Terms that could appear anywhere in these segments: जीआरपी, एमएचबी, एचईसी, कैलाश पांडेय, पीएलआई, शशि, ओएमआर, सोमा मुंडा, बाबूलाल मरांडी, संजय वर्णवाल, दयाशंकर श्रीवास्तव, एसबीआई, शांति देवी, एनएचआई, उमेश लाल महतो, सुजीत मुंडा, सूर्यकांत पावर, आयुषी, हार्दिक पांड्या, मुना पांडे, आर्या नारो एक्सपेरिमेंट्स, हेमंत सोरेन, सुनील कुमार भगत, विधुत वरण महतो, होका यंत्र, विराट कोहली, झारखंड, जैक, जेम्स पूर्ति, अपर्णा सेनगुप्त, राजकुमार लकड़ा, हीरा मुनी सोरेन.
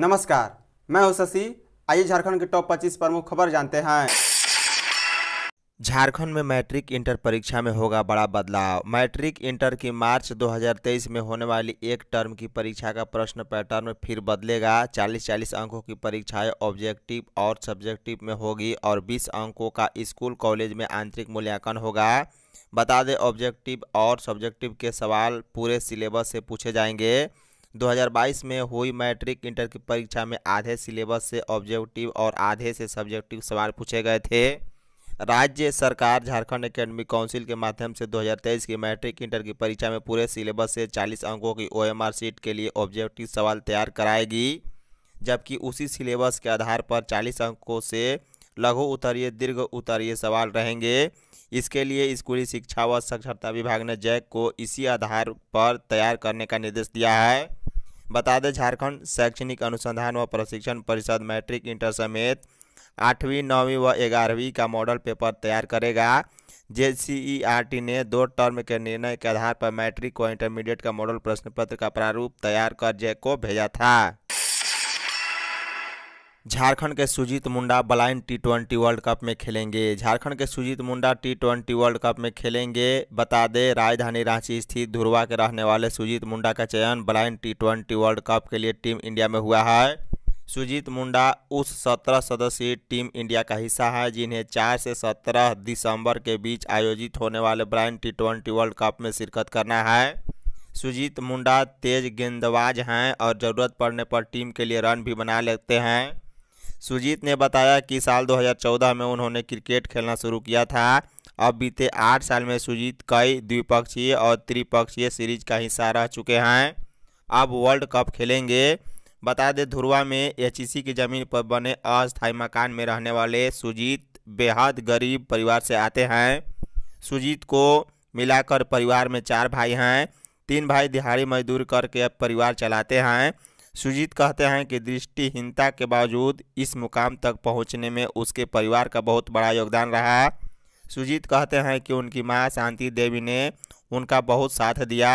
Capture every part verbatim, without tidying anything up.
नमस्कार, मैं हूं शशि। आइए झारखंड के टॉप पच्चीस प्रमुख खबर जानते हैं। झारखंड में मैट्रिक इंटर परीक्षा में होगा बड़ा बदलाव। मैट्रिक इंटर की मार्च दो हज़ार तेईस में होने वाली एक टर्म की परीक्षा का प्रश्न पैटर्न में फिर बदलेगा। चालीस चालीस अंकों की परीक्षाएं ऑब्जेक्टिव और सब्जेक्टिव में होगी और बीस अंकों का स्कूल कॉलेज में आंतरिक मूल्यांकन होगा। बता दें, ऑब्जेक्टिव और सब्जेक्टिव के सवाल पूरे सिलेबस से पूछे जाएंगे। दो हज़ार बाईस में हुई मैट्रिक इंटर की परीक्षा में आधे सिलेबस से ऑब्जेक्टिव और आधे से सब्जेक्टिव सवाल पूछे गए थे। राज्य सरकार झारखंड एकेडमिक काउंसिल के माध्यम से दो हज़ार तेईस की मैट्रिक इंटर की परीक्षा में पूरे सिलेबस से चालीस अंकों की ओएमआर सीट के लिए ऑब्जेक्टिव सवाल तैयार कराएगी, जबकि उसी सिलेबस के आधार पर चालीस अंकों से लघु उत्तरीय दीर्घ उत्तरीय सवाल रहेंगे। इसके लिए स्कूली शिक्षा व साक्षरता विभाग ने जैक को इसी आधार पर तैयार करने का निर्देश दिया है। बता दें, झारखंड शैक्षणिक अनुसंधान व प्रशिक्षण परिषद मैट्रिक इंटर समेत आठवीं नौवीं व ग्यारहवीं का मॉडल पेपर तैयार करेगा। जेसीईआरटी ने दो टर्म के निर्णय के आधार पर मैट्रिक व इंटरमीडिएट का मॉडल प्रश्न पत्र का प्रारूप तैयार कर जैक को भेजा था। झारखंड के सुजीत मुंडा blind T twenty world cup में खेलेंगे। झारखंड के सुजीत मुंडा T twenty world cup में खेलेंगे। बता दें, राजधानी रांची स्थित धुरवा के रहने वाले सुजीत मुंडा का चयन blind T twenty world cup के लिए टीम इंडिया में हुआ है। सुजीत मुंडा उस सत्रह सदस्यीय टीम इंडिया का हिस्सा है जिन्हें चार से सत्रह दिसंबर के बीच आयोजित होने वाले blind T twenty world cup में शिरकत करना है। सुजीत मुंडा तेज गेंदबाज हैं और ज़रूरत पड़ने पर टीम के लिए रन भी बना लेते हैं। सुजीत ने बताया कि साल दो हज़ार चौदह में उन्होंने क्रिकेट खेलना शुरू किया था। अब बीते आठ साल में सुजीत कई द्विपक्षीय और त्रिपक्षीय सीरीज का हिस्सा रह चुके हैं। अब वर्ल्ड कप खेलेंगे। बता दें, धुरवा में एचईसी की ज़मीन पर बने अस्थायी मकान में रहने वाले सुजीत बेहद गरीब परिवार से आते हैं। सुजीत को मिलाकर परिवार में चार भाई हैं। तीन भाई दिहाड़ी मजदूर करके अब परिवार चलाते हैं। सुजीत कहते हैं कि दृष्टिहीनता के बावजूद इस मुकाम तक पहुंचने में उसके परिवार का बहुत बड़ा योगदान रहा। सुजीत कहते हैं कि उनकी मां शांति देवी ने उनका बहुत साथ दिया।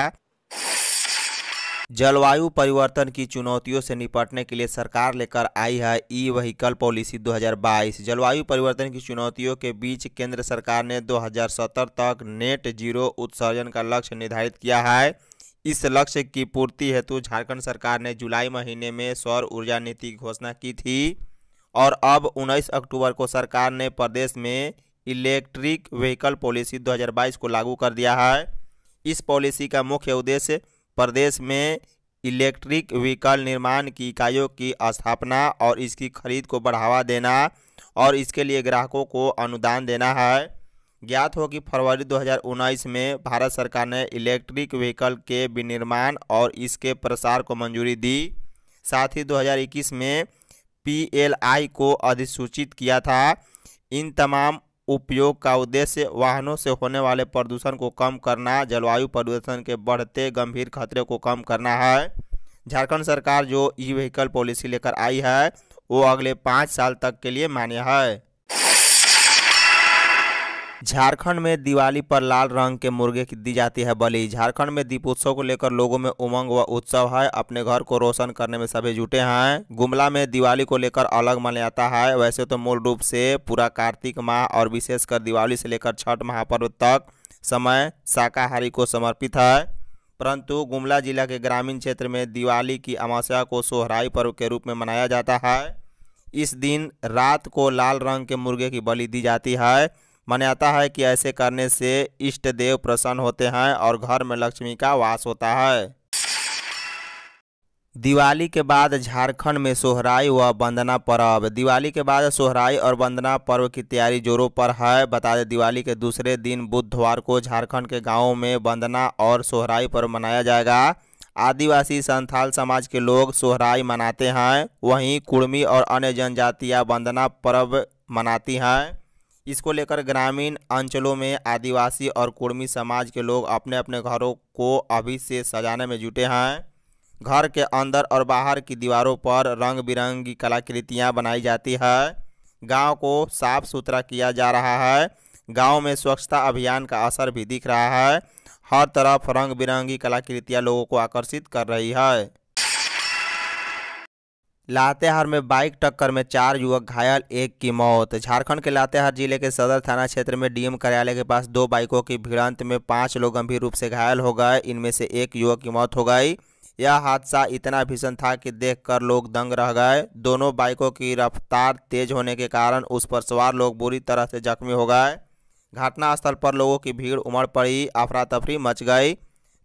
जलवायु परिवर्तन की चुनौतियों से निपटने के लिए सरकार लेकर आई है ई व्हीकल पॉलिसी दो हज़ार बाईस। जलवायु परिवर्तन की चुनौतियों के बीच केंद्र सरकार ने दो हज़ार सत्तर तक नेट जीरो उत्सर्जन का लक्ष्य निर्धारित किया है। इस लक्ष्य की पूर्ति हेतु झारखंड सरकार ने जुलाई महीने में सौर ऊर्जा नीति की घोषणा की थी और अब उन्नीस अक्टूबर को सरकार ने प्रदेश में इलेक्ट्रिक व्हीकल पॉलिसी दो हज़ार बाईस को लागू कर दिया है। इस पॉलिसी का मुख्य उद्देश्य प्रदेश में इलेक्ट्रिक व्हीकल निर्माण की इकाइयों की स्थापना और इसकी खरीद को बढ़ावा देना और इसके लिए ग्राहकों को अनुदान देना है। ज्ञात हो कि फरवरी दो हज़ार उन्नीस में भारत सरकार ने इलेक्ट्रिक व्हीकल के विनिर्माण और इसके प्रसार को मंजूरी दी। साथ ही दो हज़ार इक्कीस में पीएलआई को अधिसूचित किया था। इन तमाम उपयोग का उद्देश्य वाहनों से होने वाले प्रदूषण को कम करना, जलवायु परिवर्तन के बढ़ते गंभीर खतरे को कम करना है। झारखंड सरकार जो ई व्हीकल पॉलिसी लेकर आई है वो अगले पाँच साल तक के लिए मान्य है। झारखंड में दिवाली पर लाल रंग के मुर्गे की दी जाती है बलि। झारखंड में दीपोत्सव को लेकर लोगों में उमंग व उत्सव है। अपने घर को रोशन करने में सभी जुटे हैं। गुमला में दिवाली को लेकर अलग मनाया जाता है। वैसे तो मूल रूप से पूरा कार्तिक माह और विशेषकर दिवाली से लेकर छठ महापर्व तक समय शाकाहारी को समर्पित है, परंतु गुमला जिला के ग्रामीण क्षेत्र में दिवाली की अमावस्या को सोहराई पर्व के रूप में मनाया जाता है। इस दिन रात को लाल रंग के मुर्गे की बलि दी जाती है। मान्यता है कि ऐसे करने से इष्ट देव प्रसन्न होते हैं और घर में लक्ष्मी का वास होता है। दिवाली के बाद झारखंड में सोहराई व वंदना पर्व। दिवाली के बाद सोहराई और वंदना पर्व की तैयारी जोरों पर है। बता दें, दिवाली के दूसरे दिन बुधवार को झारखंड के गांवों में वंदना और सोहराई पर्व मनाया जाएगा। आदिवासी संथाल समाज के लोग सोहराई मनाते हैं, वहीं कुड़मी और अन्य जनजातियाँ वंदना पर्व मनाती हैं। इसको लेकर ग्रामीण अंचलों में आदिवासी और कुड़मी समाज के लोग अपने अपने घरों को अभी से सजाने में जुटे हैं। घर के अंदर और बाहर की दीवारों पर रंग बिरंगी कलाकृतियां बनाई जाती है। गांव को साफ सुथरा किया जा रहा है। गांव में स्वच्छता अभियान का असर भी दिख रहा है। हर तरफ रंग बिरंगी कलाकृतियां लोगों को आकर्षित कर रही है। लातेहार में बाइक टक्कर में चार युवक घायल, एक की मौत। झारखंड के लातेहार जिले के सदर थाना क्षेत्र में डीएम कार्यालय के पास दो बाइकों की भिड़ंत में पांच लोग गंभीर रूप से घायल हो गए। इनमें से एक युवक की मौत हो गई। यह हादसा इतना भीषण था कि देखकर लोग दंग रह गए। दोनों बाइकों की रफ्तार तेज होने के कारण उस पर सवार लोग बुरी तरह से जख्मी हो गए। घटनास्थल पर लोगों की भीड़ उमड़ पड़ी, अफरा तफरी मच गई।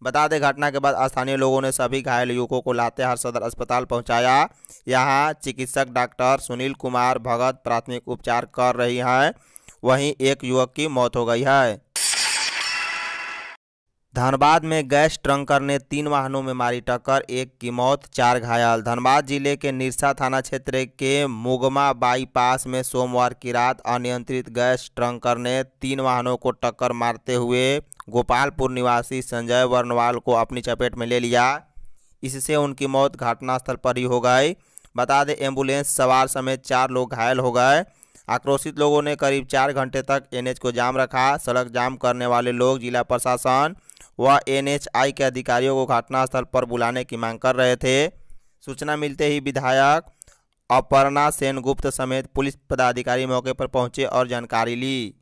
बता दें, घटना के बाद स्थानीय लोगों ने सभी घायल युवकों को लातेहार सदर अस्पताल पहुंचाया। यहां चिकित्सक डॉक्टर सुनील कुमार भगत प्राथमिक उपचार कर रही हैं। वहीं एक युवक की मौत हो गई है। धनबाद में गैस ट्रंकर ने तीन वाहनों में मारी टक्कर, एक की मौत, चार घायल। धनबाद जिले के निरसा थाना क्षेत्र के मुगमा बाईपास में सोमवार की रात अनियंत्रित गैस ट्रंकर ने तीन वाहनों को टक्कर मारते हुए गोपालपुर निवासी संजय वर्णवाल को अपनी चपेट में ले लिया। इससे उनकी मौत घटनास्थल पर ही हो गई। बता दें, एम्बुलेंस सवार समेत चार लोग घायल हो गए। आक्रोशित लोगों ने करीब चार घंटे तक एनएच को जाम रखा। सड़क जाम करने वाले लोग जिला प्रशासन व एनएचआई के अधिकारियों को घटनास्थल पर बुलाने की मांग कर रहे थे। सूचना मिलते ही विधायक अपर्णा सेनगुप्त समेत पुलिस पदाधिकारी मौके पर पहुंचे और जानकारी ली।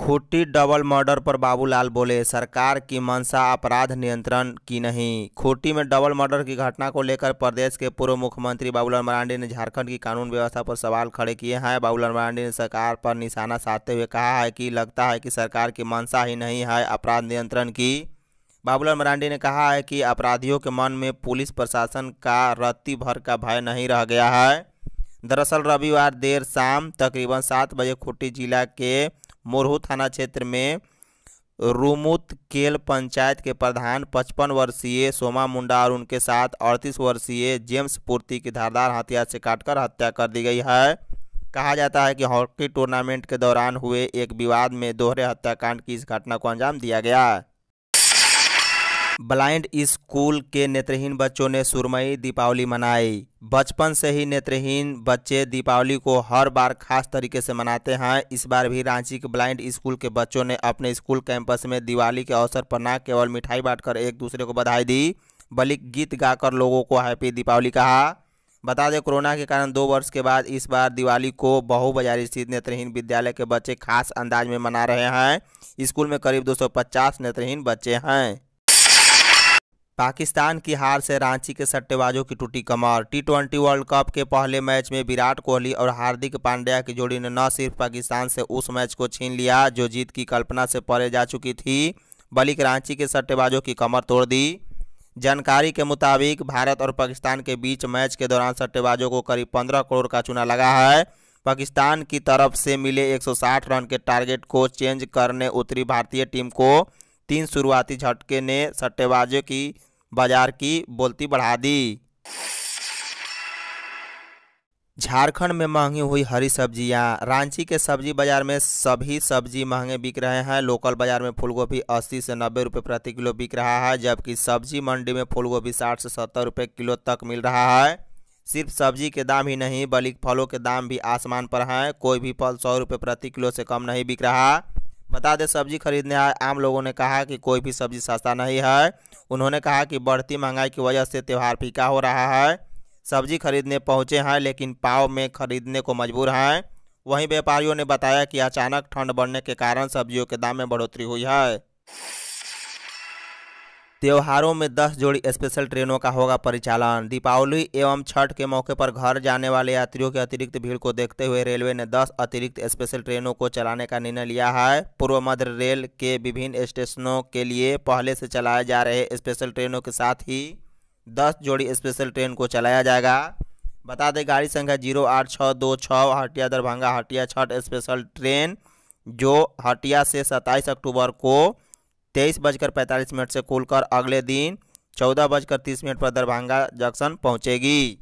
खूंटी डबल मर्डर पर बाबूलाल बोले, सरकार की मंशा अपराध नियंत्रण की नहीं। खूंटी में डबल मर्डर की घटना को लेकर प्रदेश के पूर्व मुख्यमंत्री बाबूलाल मरांडी ने झारखंड की कानून व्यवस्था पर सवाल खड़े किए हैं। बाबूलाल मरांडी ने सरकार पर निशाना साधते हुए कहा है कि लगता है कि सरकार की मंशा ही नहीं है अपराध नियंत्रण की। बाबूलाल मरांडी ने कहा है कि अपराधियों के मन में पुलिस प्रशासन का रत्ती भर का भय नहीं रह गया है। दरअसल रविवार देर शाम तकरीबन सात बजे खूंटी जिला के मोरहू थाना क्षेत्र में रूमुत केल पंचायत के प्रधान पचपन वर्षीय सोमा मुंडा और उनके साथ अड़तीस वर्षीय जेम्स पूर्ति की धारदार हथियार से काटकर हत्या कर दी गई है। कहा जाता है कि हॉकी टूर्नामेंट के दौरान हुए एक विवाद में दोहरे हत्याकांड की इस घटना को अंजाम दिया गया। ब्लाइंड स्कूल के नेत्रहीन बच्चों ने सुरमई दीपावली मनाई। बचपन से ही नेत्रहीन बच्चे दीपावली को हर बार खास तरीके से मनाते हैं। इस बार भी रांची के ब्लाइंड स्कूल के बच्चों ने अपने स्कूल कैंपस में दिवाली के अवसर पर न केवल मिठाई बांटकर एक दूसरे को बधाई दी, बल्कि गीत गाकर लोगों को हैप्पी दीपावली कहा। बता दें, कोरोना के कारण दो वर्ष के बाद इस बार दिवाली को बहु बाजारी स्थित नेत्रहीन विद्यालय के बच्चे खास अंदाज में मना रहे हैं। स्कूल में करीब दो सौ पचास नेत्रहीन बच्चे हैं। पाकिस्तान की हार से रांची के सट्टेबाजों की टूटी कमर। टी ट्वेंटी वर्ल्ड कप के पहले मैच में विराट कोहली और हार्दिक पांड्या की जोड़ी ने न सिर्फ पाकिस्तान से उस मैच को छीन लिया जो जीत की कल्पना से परे जा चुकी थी, बल्कि रांची के सट्टेबाजों की कमर तोड़ दी। जानकारी के मुताबिक भारत और पाकिस्तान के बीच मैच के दौरान सट्टेबाजों को करीब पंद्रह करोड़ का चूना लगा है। पाकिस्तान की तरफ से मिले एक सौ साठ रन के टारगेट को चेंज करने उतरी भारतीय टीम को तीन शुरुआती झटके ने सट्टेबाजों की बाजार की बोलती बढ़ा दी। झारखंड में महंगी हुई हरी सब्जियां। रांची के सब्जी बाजार में सभी सब्जी महंगे बिक रहे हैं। लोकल बाजार में फूलगोभी अस्सी से नब्बे रुपये प्रति किलो बिक रहा है, जबकि सब्जी मंडी में फूलगोभी साठ से सत्तर रुपये किलो तक मिल रहा है। सिर्फ सब्जी के दाम ही नहीं बल्कि फलों के दाम भी आसमान पर हैं। कोई भी फल सौ रुपये प्रति किलो से कम नहीं बिक रहा। बता दें, सब्जी खरीदने आए आम लोगों ने कहा कि कोई भी सब्जी सस्ता नहीं है। उन्होंने कहा कि बढ़ती महंगाई की वजह से त्यौहार फीका हो रहा है। सब्जी खरीदने पहुंचे हैं लेकिन पाव में खरीदने को मजबूर हैं। वहीं व्यापारियों ने बताया कि अचानक ठंड बढ़ने के कारण सब्जियों के दाम में बढ़ोतरी हुई है। त्योहारों में दस जोड़ी स्पेशल ट्रेनों का होगा परिचालन। दीपावली एवं छठ के मौके पर घर जाने वाले यात्रियों की अतिरिक्त भीड़ को देखते हुए रेलवे ने दस अतिरिक्त स्पेशल ट्रेनों को चलाने का निर्णय लिया है। पूर्व मध्य रेल के विभिन्न स्टेशनों के लिए पहले से चलाए जा रहे स्पेशल ट्रेनों के साथ ही दस जोड़ी स्पेशल ट्रेन को चलाया जाएगा। बता दें, गाड़ी संख्या जीरो आठ छः दो छः हटिया दरभंगा हटिया छठ स्पेशल ट्रेन जो हटिया से सत्ताईस अक्टूबर को तेईस बजकर पैंतालीस मिनट से खुलकर अगले दिन चौदह बजकर तीस मिनट पर दरभंगा जंक्शन पहुंचेगी।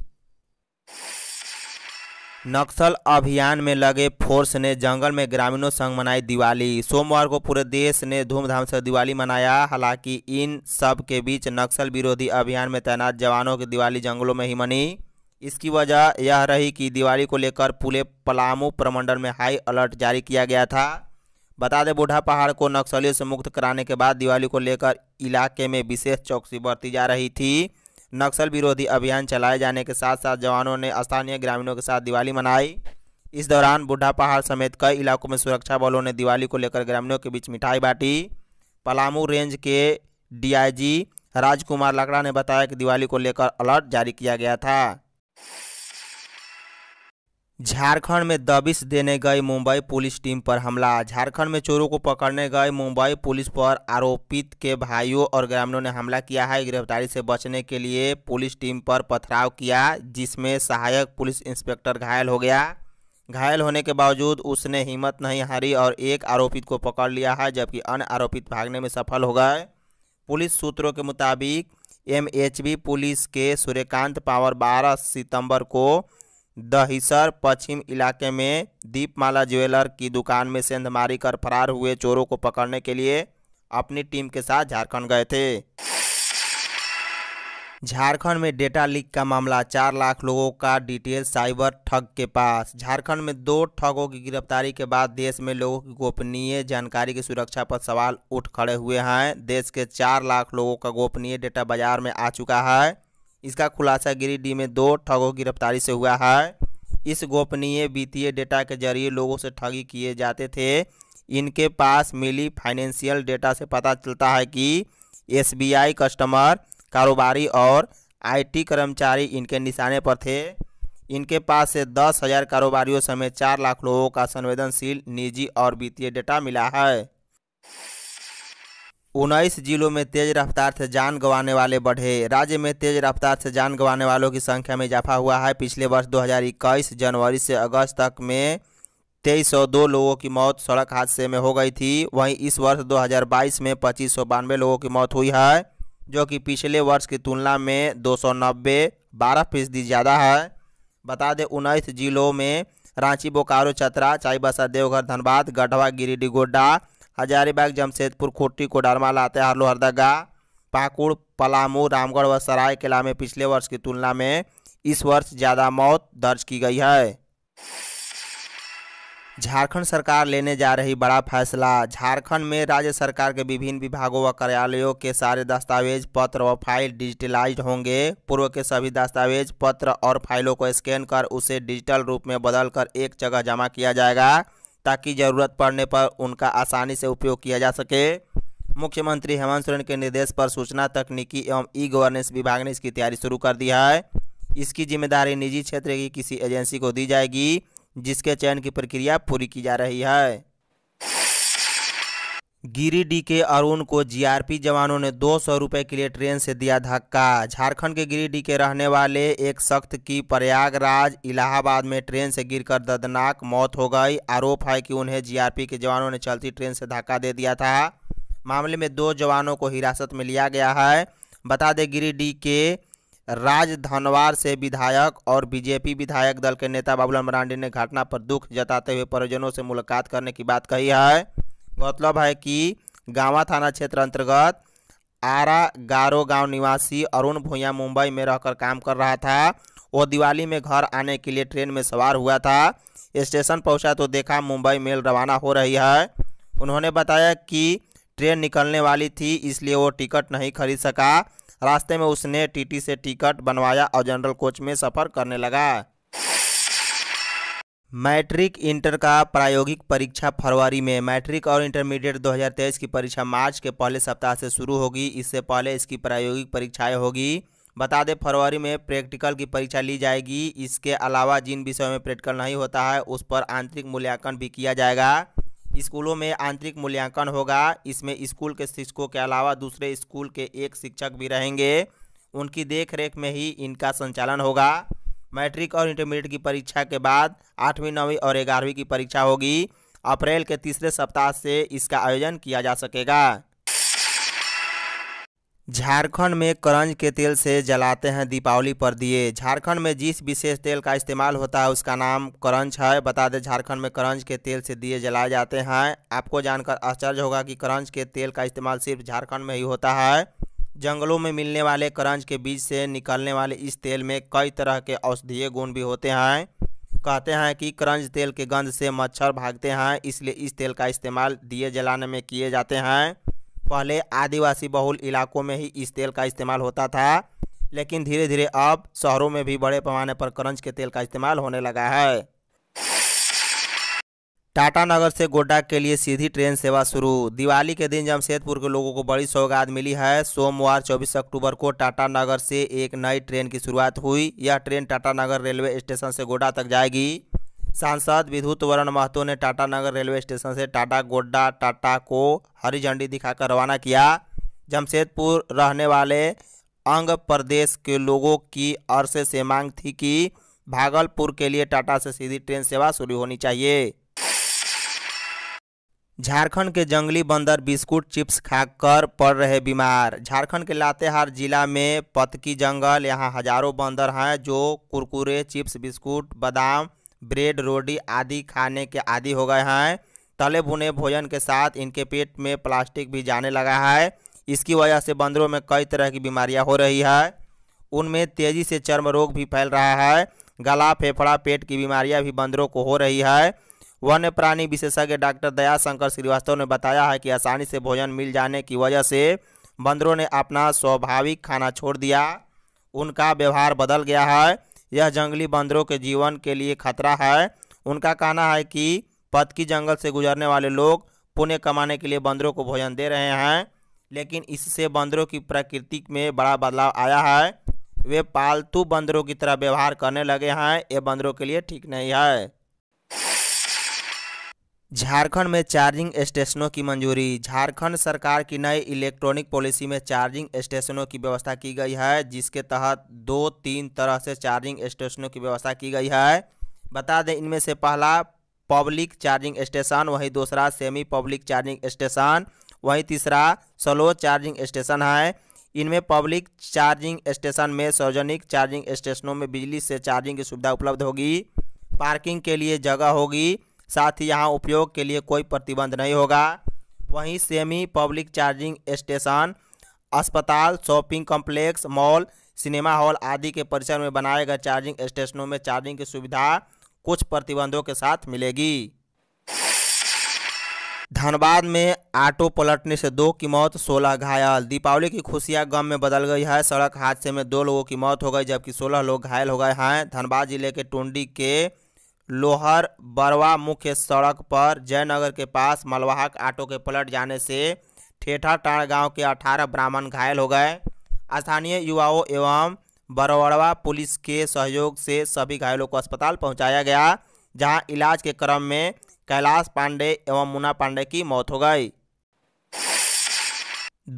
नक्सल अभियान में लगे फोर्स ने जंगल में ग्रामीणों संग मनाई दिवाली। सोमवार को पूरे देश ने धूमधाम से दिवाली मनाया। हालांकि इन सब के बीच नक्सल विरोधी अभियान में तैनात जवानों की दिवाली जंगलों में ही मनी। इसकी वजह यह रही कि दिवाली को लेकर पूरे पलामू प्रमंडल में हाई अलर्ट जारी किया गया था। बता दें, बूढ़ा पहाड़ को नक्सलियों से मुक्त कराने के बाद दिवाली को लेकर इलाके में विशेष चौकसी बरती जा रही थी। नक्सल विरोधी अभियान चलाए जाने के साथ साथ जवानों ने स्थानीय ग्रामीणों के साथ दिवाली मनाई। इस दौरान बूढ़ा पहाड़ समेत कई इलाकों में सुरक्षा बलों ने दिवाली को लेकर ग्रामीणों के बीच मिठाई बांटी। पलामू रेंज के डीआईजी राजकुमार लकड़ा ने बताया कि दिवाली को लेकर अलर्ट जारी किया गया था। झारखंड में दबिश देने गई मुंबई पुलिस टीम पर हमला। झारखंड में चोरों को पकड़ने गए मुंबई पुलिस पर आरोपित के भाइयों और ग्रामीणों ने हमला किया है। गिरफ्तारी से बचने के लिए पुलिस टीम पर पथराव किया, जिसमें सहायक पुलिस इंस्पेक्टर घायल हो गया। घायल होने के बावजूद उसने हिम्मत नहीं हारी और एक आरोपित को पकड़ लिया है, जबकि अन्य आरोपित भागने में सफल हो गए। पुलिस सूत्रों के मुताबिक एमएचबी पुलिस के सूर्यकांत पावर बारह सितंबर को दहिसर पश्चिम इलाके में दीपमाला ज्वेलर की दुकान में सेंधमारी कर फरार हुए चोरों को पकड़ने के लिए अपनी टीम के साथ झारखंड गए थे। झारखंड में डेटा लीक का मामला, चार लाख लोगों का डिटेल साइबर ठग के पास। झारखंड में दो ठगों की गिरफ्तारी के बाद देश में लोगों की गोपनीय जानकारी की सुरक्षा पर सवाल उठ खड़े हुए हैं। देश के चार लाख लोगों का गोपनीय डेटा बाजार में आ चुका है। इसका खुलासा गिरिडीह में दो ठगों की गिरफ्तारी से हुआ है। इस गोपनीय वित्तीय डेटा के जरिए लोगों से ठगी किए जाते थे। इनके पास मिली फाइनेंशियल डेटा से पता चलता है कि एसबीआई कस्टमर, कारोबारी और आईटी कर्मचारी इनके निशाने पर थे। इनके पास से दस हजार कारोबारियों समेत चार लाख लोगों का संवेदनशील निजी और वित्तीय डेटा मिला है। उन्नीस जिलों में तेज रफ्तार से जान गंवाने वाले बढ़े। राज्य में तेज रफ्तार से जान गंवाने वालों की संख्या में इजाफा हुआ है। पिछले वर्ष दो हज़ार इक्कीस जनवरी से अगस्त तक में तेईस सौ दो लोगों की मौत सड़क हादसे में हो गई थी। वहीं इस वर्ष दो हज़ार बाईस में पच्चीस सौ बानवे लोगों की मौत हुई है, जो कि पिछले वर्ष की तुलना में दो सौ नब्बे बारह फीसदी ज़्यादा है। बता दें उन्नीस जिलों में रांची, बोकारो, चतरा, चाईबासा, देवघर, धनबाद, गढ़वा, गिरिडीह, गोड्डा, हजारीबाग, जमशेदपुर, खुट्टी, कोडरमा, लातेहार, लोहरदगा, पाकुड़, पलामू, रामगढ़ व सरायकेला में पिछले वर्ष की तुलना में इस वर्ष ज़्यादा मौत दर्ज की गई है। झारखंड सरकार लेने जा रही बड़ा फैसला। झारखंड में राज्य सरकार के विभिन्न विभागों व कार्यालयों के सारे दस्तावेज, पत्र व फाइल डिजिटलाइज होंगे। पूर्व के सभी दस्तावेज, पत्र और फाइलों को स्कैन कर उसे डिजिटल रूप में बदलकर एक जगह जमा किया जाएगा, ताकि जरूरत पड़ने पर उनका आसानी से उपयोग किया जा सके। मुख्यमंत्री हेमंत सोरेन के निर्देश पर सूचना तकनीकी एवं ई गवर्नेंस विभाग ने इसकी तैयारी शुरू कर दी है। इसकी जिम्मेदारी निजी क्षेत्र की किसी एजेंसी को दी जाएगी, जिसके चयन की प्रक्रिया पूरी की जा रही है। गिरिडीह के अरुण को जीआरपी जवानों ने दो सौ रुपये के लिए ट्रेन से दिया धक्का। झारखंड के गिरिडीह के रहने वाले एक शख्स की प्रयागराज, इलाहाबाद में ट्रेन से गिरकर दर्दनाक मौत हो गई। आरोप है कि उन्हें जीआरपी के जवानों ने चलती ट्रेन से धक्का दे दिया था। मामले में दो जवानों को हिरासत में लिया गया है। बता दें गिरिडीह के राजधनवार से विधायक और बीजेपी विधायक दल के नेता बाबूलाल मरांडी ने घटना पर दुख जताते हुए परिजनों से मुलाकात करने की बात कही है। गौरतलब है कि गांवा थाना क्षेत्र अंतर्गत आरा गारो गांव निवासी अरुण भूया मुंबई में रहकर काम कर रहा था। वो दिवाली में घर आने के लिए ट्रेन में सवार हुआ था। स्टेशन पहुंचा तो देखा मुंबई मेल रवाना हो रही है। उन्होंने बताया कि ट्रेन निकलने वाली थी, इसलिए वो टिकट नहीं खरीद सका। रास्ते में उसने टीटी से टिकट बनवाया और जनरल कोच में सफ़र करने लगा। मैट्रिक इंटर का प्रायोगिक परीक्षा फरवरी में। मैट्रिक और इंटरमीडिएट दो हज़ार तेईस की परीक्षा मार्च के पहले सप्ताह से शुरू होगी। इससे पहले इसकी प्रायोगिक परीक्षाएं होगी। बता दें फरवरी में प्रैक्टिकल की परीक्षा ली जाएगी। इसके अलावा जिन विषयों में प्रैक्टिकल नहीं होता है उस पर आंतरिक मूल्यांकन भी किया जाएगा। स्कूलों में आंतरिक मूल्यांकन होगा। इसमें स्कूल के शिक्षकों के अलावा दूसरे स्कूल के एक शिक्षक भी रहेंगे। उनकी देखरेख में ही इनका संचालन होगा। मैट्रिक और इंटरमीडिएट की परीक्षा के बाद आठवीं, नौवीं और ग्यारहवीं की परीक्षा होगी। अप्रैल के तीसरे सप्ताह से इसका आयोजन किया जा सकेगा। झारखंड में करंज के तेल से जलाते हैं दीपावली पर दिए। झारखंड में जिस विशेष तेल का इस्तेमाल होता है उसका नाम करंज है। बता दें झारखंड में करंज के तेल से दिए जलाए जाते हैं। आपको जानकर आश्चर्य होगा कि करंज के तेल का इस्तेमाल सिर्फ झारखंड में ही होता है। जंगलों में मिलने वाले करंज के बीज से निकलने वाले इस तेल में कई तरह के औषधीय गुण भी होते हैं। कहते हैं कि करंज तेल के गंध से मच्छर भागते हैं, इसलिए इस तेल का इस्तेमाल दिए जलाने में किए जाते हैं। पहले आदिवासी बहुल इलाकों में ही इस तेल का इस्तेमाल होता था, लेकिन धीरे धीरे अब शहरों में भी बड़े पैमाने पर करंज के तेल का इस्तेमाल होने लगा है। टाटा नगर से गोड्डा के लिए सीधी ट्रेन सेवा शुरू। दिवाली के दिन जमशेदपुर के लोगों को बड़ी सौगात मिली है। सोमवार चौबीस अक्टूबर को टाटा नगर से एक नई ट्रेन की शुरुआत हुई। यह train Tata Nagar railway station से गोड्डा तक जाएगी। सांसद विधुत वरण महतो ने टाटा नगर रेलवे स्टेशन से टाटा गोड्डा टाटा को हरी झंडी दिखाकर रवाना किया। जमशेदपुर रहने वाले अंग प्रदेश के लोगों की अरसे से मांग थी कि भागलपुर के लिए टाटा से सीधी ट्रेन सेवा शुरू होनी चाहिए। झारखंड के जंगली बंदर बिस्कुट चिप्स खाकर पड़ रहे बीमार। झारखंड के लातेहार जिला में पतकी जंगल, यहाँ हजारों बंदर हैं जो कुरकुरे, चिप्स, बिस्कुट, बादाम, ब्रेड, रोटी आदि खाने के आदी हो गए हैं। तले भुने भोजन के साथ इनके पेट में प्लास्टिक भी जाने लगा है। इसकी वजह से बंदरों में कई तरह की बीमारियां हो रही है। उनमें तेजी से चर्म रोग भी फैल रहा है। गला, फेफड़ा, पेट की बीमारियां भी बंदरों को हो रही है। वन्य प्राणी विशेषज्ञ डॉक्टर दयाशंकर श्रीवास्तव ने बताया है कि आसानी से भोजन मिल जाने की वजह से बंदरों ने अपना स्वाभाविक खाना छोड़ दिया, उनका व्यवहार बदल गया है। यह जंगली बंदरों के जीवन के लिए खतरा है। उनका कहना है कि पतकी जंगल से गुजरने वाले लोग पुण्य कमाने के लिए बंदरों को भोजन दे रहे हैं, लेकिन इससे बंदरों की प्रकृति में बड़ा बदलाव आया है। वे पालतू बंदरों की तरह व्यवहार करने लगे हैं। ये बंदरों के लिए ठीक नहीं है। झारखंड में चार्जिंग स्टेशनों की मंजूरी। झारखंड सरकार की नई इलेक्ट्रॉनिक पॉलिसी में चार्जिंग स्टेशनों की व्यवस्था की गई है, जिसके तहत दो तीन तरह से चार्जिंग स्टेशनों की व्यवस्था की गई है। बता दें, इनमें से पहला पब्लिक चार्जिंग स्टेशन, वहीं दूसरा सेमी पब्लिक चार्जिंग स्टेशन, वहीं तीसरा स्लो चार्जिंग स्टेशन है। इनमें पब्लिक चार्जिंग स्टेशन में सार्वजनिक चार्जिंग स्टेशनों में बिजली से चार्जिंग की सुविधा उपलब्ध होगी, पार्किंग के लिए जगह होगी, साथ ही यहाँ उपयोग के लिए कोई प्रतिबंध नहीं होगा। वहीं सेमी पब्लिक चार्जिंग स्टेशन अस्पताल, shopping complex, mall, cinema hall आदि के परिसर में बनाए गए चार्जिंग स्टेशनों में चार्जिंग की सुविधा कुछ प्रतिबंधों के साथ मिलेगी। धनबाद में ऑटो पलटने से दो की मौत, सोलह घायल। दीपावली की खुशियां गम में बदल गई है। सड़क हादसे में दो लोगों की मौत हो गई, जबकि सोलह लोग घायल हो गए हैं। धनबाद जिले के टुंडी के लोहर बरवा मुख्य सड़क पर जयनगर के पास मलवाहक ऑटो के पलट जाने से ठेठाटाण गांव के अठारह ब्राह्मण घायल हो गए। स्थानीय युवाओं एवं बरवड़वा पुलिस के सहयोग से सभी घायलों को अस्पताल पहुंचाया गया, जहां इलाज के क्रम में कैलाश पांडेय एवं मुना पांडे की मौत हो गई।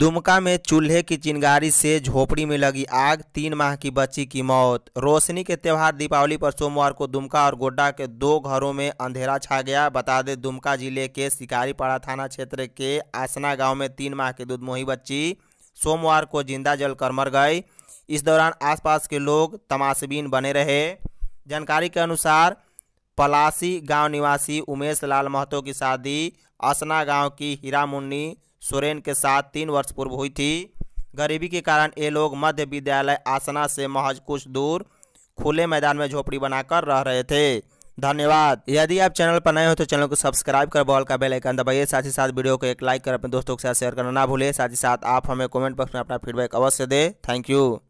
दुमका में चूल्हे की चिंगारी से झोपड़ी में लगी आग, तीन माह की बच्ची की मौत। रोशनी के त्यौहार दीपावली पर सोमवार को दुमका और गोड्डा के दो घरों में अंधेरा छा गया। बता दें, दुमका जिले के शिकारीपाड़ा थाना क्षेत्र के आसना गांव में तीन माह की दुधमुही बच्ची सोमवार को जिंदा जलकर मर गई। इस दौरान आसपास के लोग तमाशबीन बने रहे। जानकारी के अनुसार पलासी गाँव निवासी उमेश लाल महतो की शादी आसना गाँव की हीरा मुनी सोरेन के साथ तीन वर्ष पूर्व हुई थी। गरीबी के कारण ये लोग मध्य विद्यालय आसना से महज कुछ दूर खुले मैदान में झोपड़ी बनाकर रह रहे थे। धन्यवाद। यदि आप चैनल पर नए हो तो चैनल को सब्सक्राइब कर बॉल का बेल आइकन दबाइए। साथ ही साथ वीडियो को एक लाइक कर अपने दोस्तों के साथ शेयर करना ना भूलें। साथ ही साथ आप हमें कमेंट बॉक्स में अपना फीडबैक अवश्य दें। Thank you.